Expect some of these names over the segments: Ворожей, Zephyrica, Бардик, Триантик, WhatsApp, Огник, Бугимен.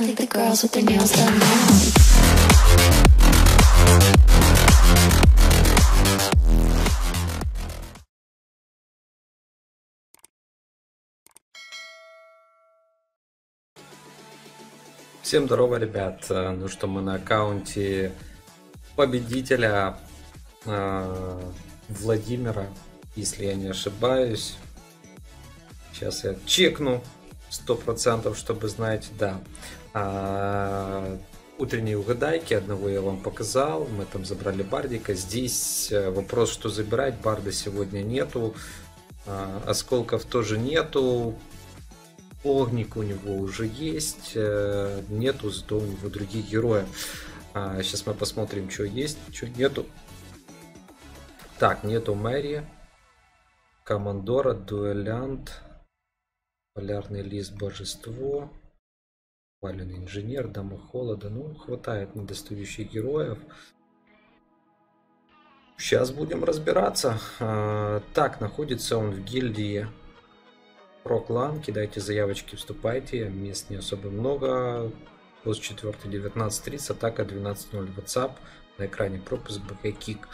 I think the girls with their nails done now. Всем здорово, ребят. Ну что, мы на аккаунте победителя Владимира, если я не ошибаюсь. Сейчас я чекну 100%, чтобы знаете, да. Утренние угадайки, одного я вам показал, мы там забрали Бардика. Здесь вопрос, что забирать. Барда сегодня нету, осколков тоже нету. Огник у него уже есть, нету зато у него других героев. Сейчас мы посмотрим, что есть, что нету. Так, нету Мэри, Командора, Дуэлянт, Полярный лист, Божество, Паленый инженер, Дама холода. Ну, хватает недостающих героев. Сейчас будем разбираться. Так, находится он в гильдии Про клан, кидайте заявочки, вступайте, мест не особо много. Плюс 4, 19:30, атака 12:00, WhatsApp, на экране пропуск, БК-кик.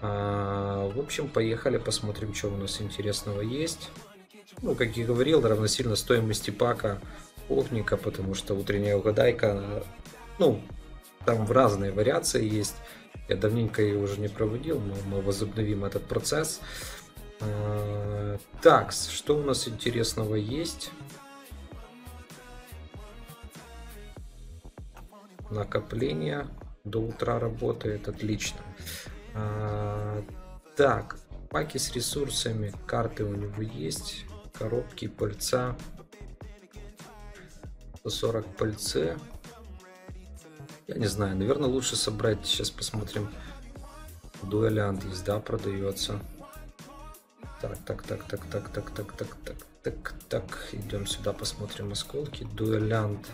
В общем, поехали, посмотрим, что у нас интересного есть. Ну, как я говорил, равносильно стоимости пака Огника, потому что утренняя угадайка, ну, там в разные вариации есть. Я давненько ее уже не проводил, но мы возобновим этот процесс. Так, что у нас интересного есть? Накопление до утра работает, отлично. Так, паки с ресурсами, карты у него есть, коробки, пыльца, 140 пыльцы. Я не знаю, наверное, лучше собрать. Сейчас посмотрим. Дуэлянт есть, да, продается. Так, идем сюда, посмотрим осколки. Дуэлянт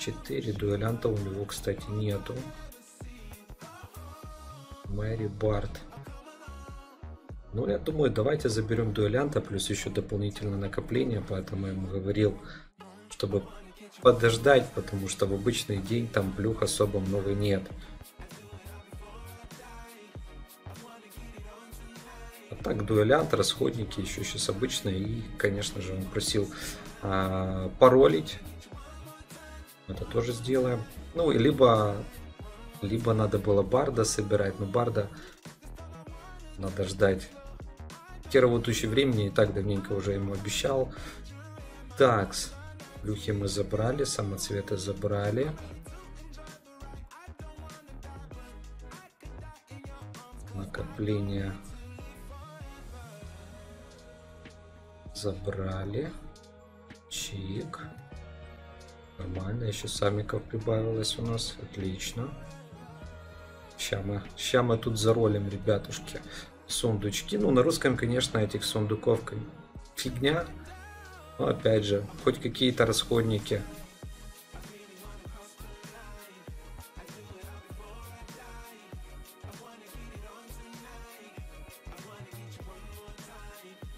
4, дуэлянта у него, кстати, нету. Мэри, Барт. Ну, я думаю, давайте заберем дуэлянта, плюс еще дополнительное накопление, поэтому я ему говорил, чтобы подождать, потому что в обычный день там плюх особо много нет. Так, дуэлянт, расходники еще сейчас обычные. И, конечно же, он просил паролить. Это тоже сделаем. Ну, и либо надо было Барда собирать. Но Барда надо ждать. Работающее времени. И так давненько уже ему обещал. Такс. Люхи мы забрали. Самоцветы забрали. Накопление забрали. Чик. Нормально. Еще самиков прибавилось у нас. Отлично. Ща мы тут заролим, ребятушки. Сундучки. Ну, на русском, конечно, этих сундуков фигня. Но, опять же, хоть какие-то расходники.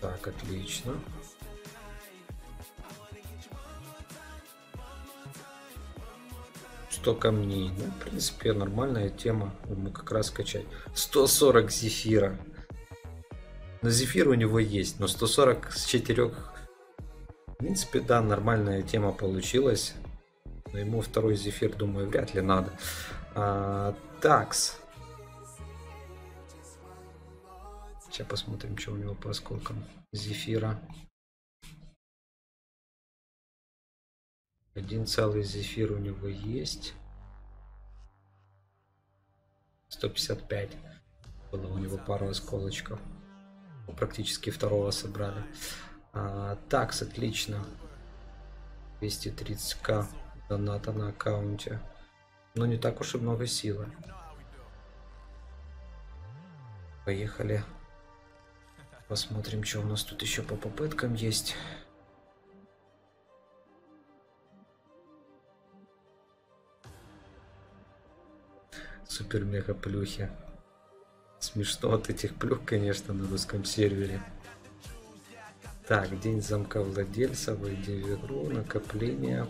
Так, отлично. Что камней? Ну, в принципе, нормальная тема. Мы как раз качать. 140 зефира. Но зефир у него есть. Но 140 с 4. В принципе, да, нормальная тема получилась. Но ему второй зефир, думаю, вряд ли надо. Такс. Сейчас посмотрим, что у него по осколкам зефира. 1 целый зефир у него есть. 155. Было у него пару осколочков. Практически второго собрали. Такс, отлично. 230к доната на аккаунте. Но не так уж и много силы. Поехали. Посмотрим, что у нас тут еще по попыткам есть. Супер-мега плюхи. Смешно от этих плюх, конечно, на русском сервере. Так, день замка владельца, выйди в игру, накопление.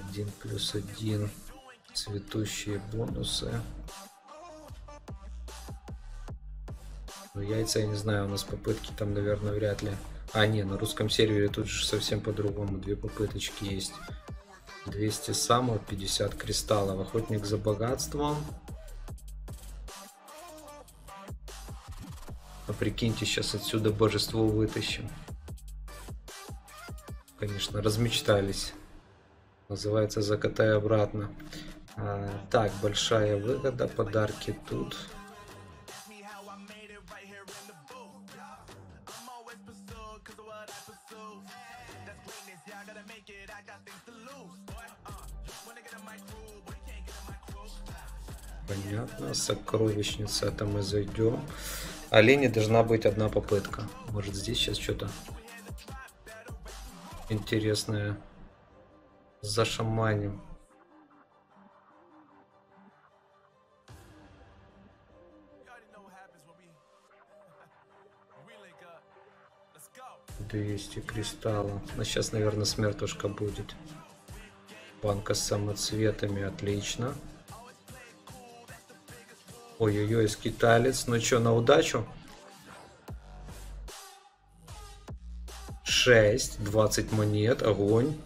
1+1 цветущие бонусы. Ну, яйца, я не знаю, у нас попытки там, наверное, вряд ли. А, не, на русском сервере тут же совсем по-другому. 2 попыточки есть. 200 самов, 50 кристаллов. Охотник за богатством. А прикиньте, сейчас отсюда божество вытащим. Конечно, размечтались. Называется «Закатай обратно». Так, большая выгода, подарки тут. Понятно, сокровищница, это мы зайдем. Олени должна быть 1 попытка. Может, здесь сейчас что-то интересное зашаманим. Да есть и кристаллы. Но сейчас, наверное, смертушка будет. Банка с самоцветами, отлично. Ой-ой-ой, скиталец. Ну что, на удачу? 6, 20 монет, огонь.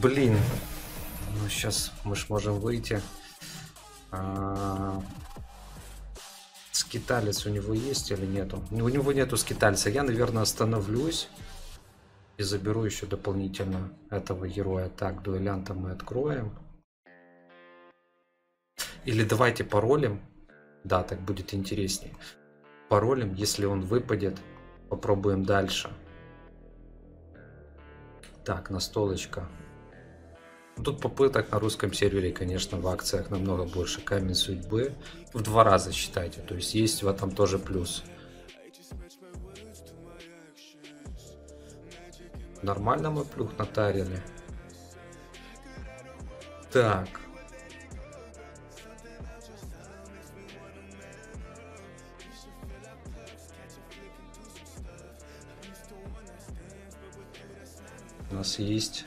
Блин, ну сейчас мы ж можем выйти. Скиталец у него есть или нету? У него нету скитальца. Я, наверное, остановлюсь и заберу еще дополнительно этого героя. Так, дуэлянта мы откроем. Или давайте паролем. Да, так будет интереснее. Паролем, если он выпадет, попробуем дальше. Так, настолочка. Тут попыток на русском сервере, конечно, в акциях намного больше. Камень судьбы в 2 раза считайте. То есть есть в этом тоже плюс. Нормально мы плюх натарили. Так. У нас есть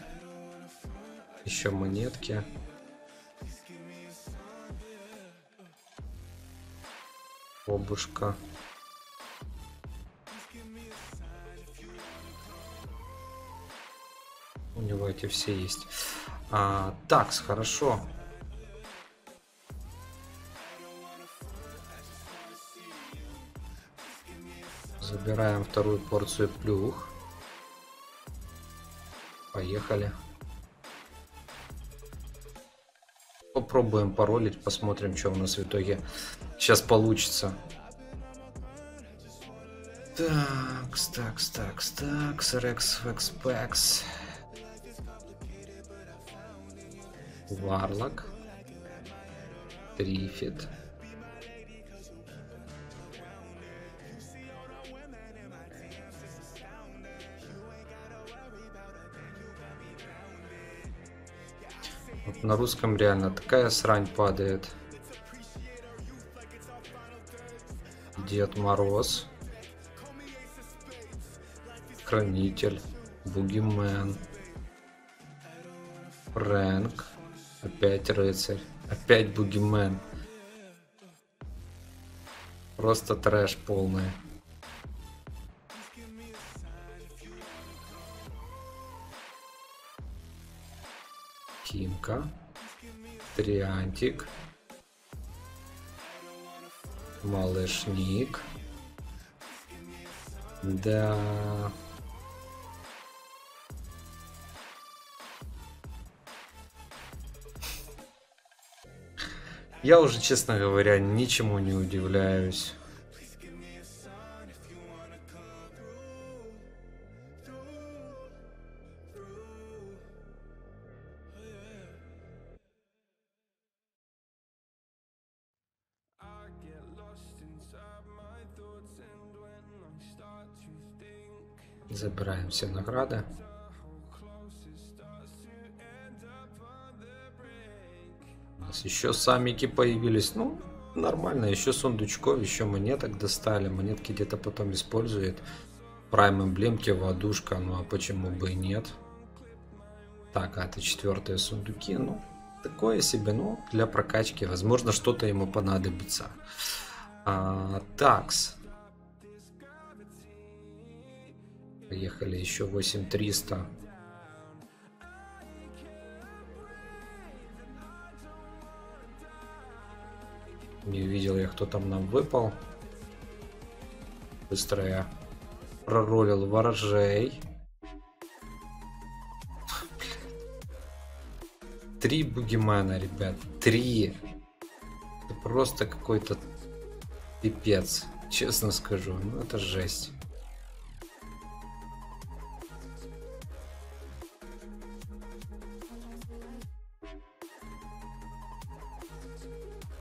еще монетки. Обушка. У него эти все есть. Такс, хорошо. Забираем 2-ю порцию плюх. Поехали. Попробуем паролить, посмотрим, что у нас в итоге сейчас получится. Такс, такс, такс, такс, рекс, фекс, пекс. Варлок. Трифит. Вот на русском реально такая срань падает. Дед Мороз. Хранитель. Бугимен. Рэнк. Опять рыцарь. Опять бугимен. Просто трэш полный. Кимка. Триантик. Малышник. Да. Я уже, честно говоря, ничему не удивляюсь. Забираем все награды. У нас еще самики появились. Ну, Нормально, еще сундучков, еще монеток достали. Монетки где-то потом использует. Прайм эмблемки, водушка, ну а почему бы и нет. Так, а это четвертые сундуки, ну такое себе, ну для прокачки, возможно, что-то ему понадобится. Такс. Поехали, еще 8300. Не видел я, кто там нам выпал. Быстро я проролил ворожей. 3 бугимана, ребят. 3. Это просто какой-то пипец. Честно скажу. Ну это жесть.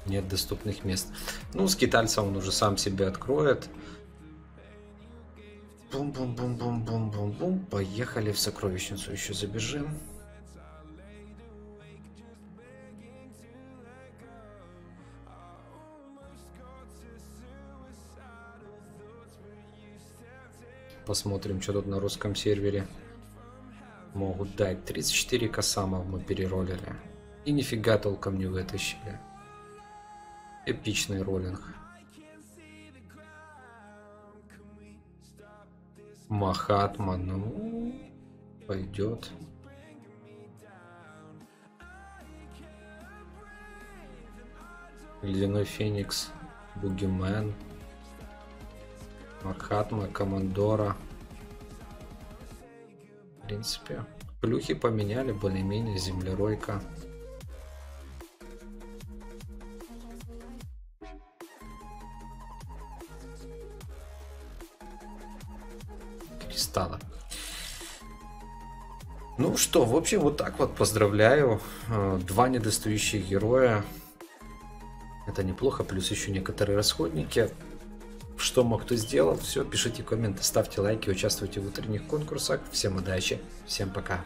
Нет доступных мест. Ну, скитальца он уже сам себе откроет. Бум-бум-бум-бум-бум-бум-бум. Поехали в сокровищницу еще забежим. Посмотрим, что тут на русском сервере могут дать. 34 косамов мы перероллили. И нифига толком не вытащили. Эпичный роллинг. Махатма, ну, пойдет. Ледяной феникс, бугимен. Махатма, командора. В принципе, клюхи поменяли, более-менее, землеройка. Стало. Ну что, в общем, вот так вот, поздравляю, 2 недостающих героя, это неплохо, плюс еще некоторые расходники. Что мог, кто сделал, все, пишите комменты, ставьте лайки, участвуйте в утренних конкурсах, всем удачи, всем пока.